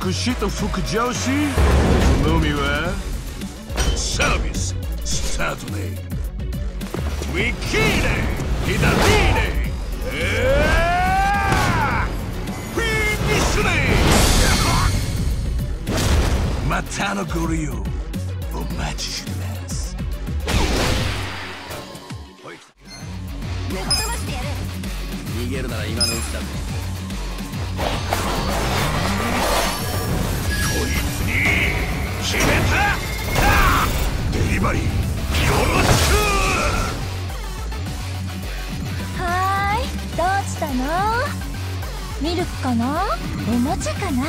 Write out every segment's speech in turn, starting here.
Kushito Fukujoshi のみはサービススタートね。ウィキーレイ、ヒダリーレイ、フィニッシュレイ、Matano Guriyoお待ちしてます。おい、ぶっ飛ばしてやる。逃げるなら今のうちだぜ。 デリバリーよろしく。はーい、どうしたの？ミルクかな、おもちゃかな、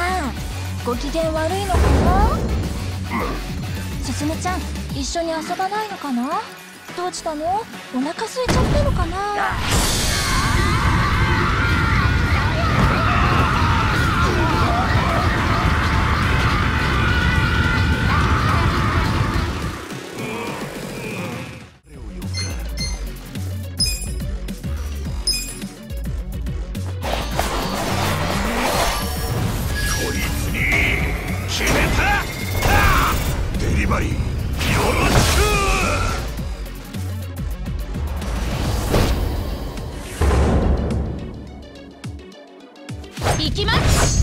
ご機嫌悪いのかな。すすむちゃん、一緒に遊ばないのかな。どうしたの、お腹空いちゃったのかな。行きます。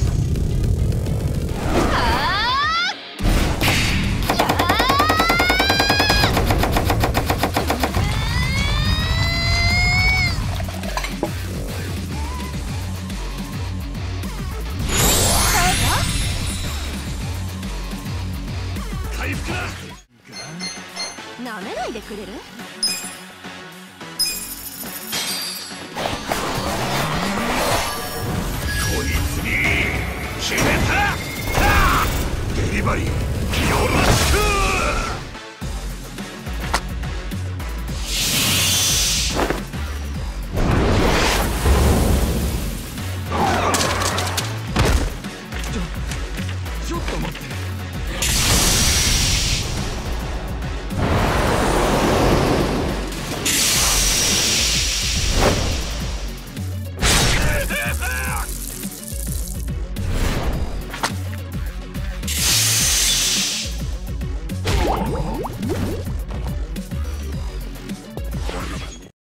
なめないでくれる？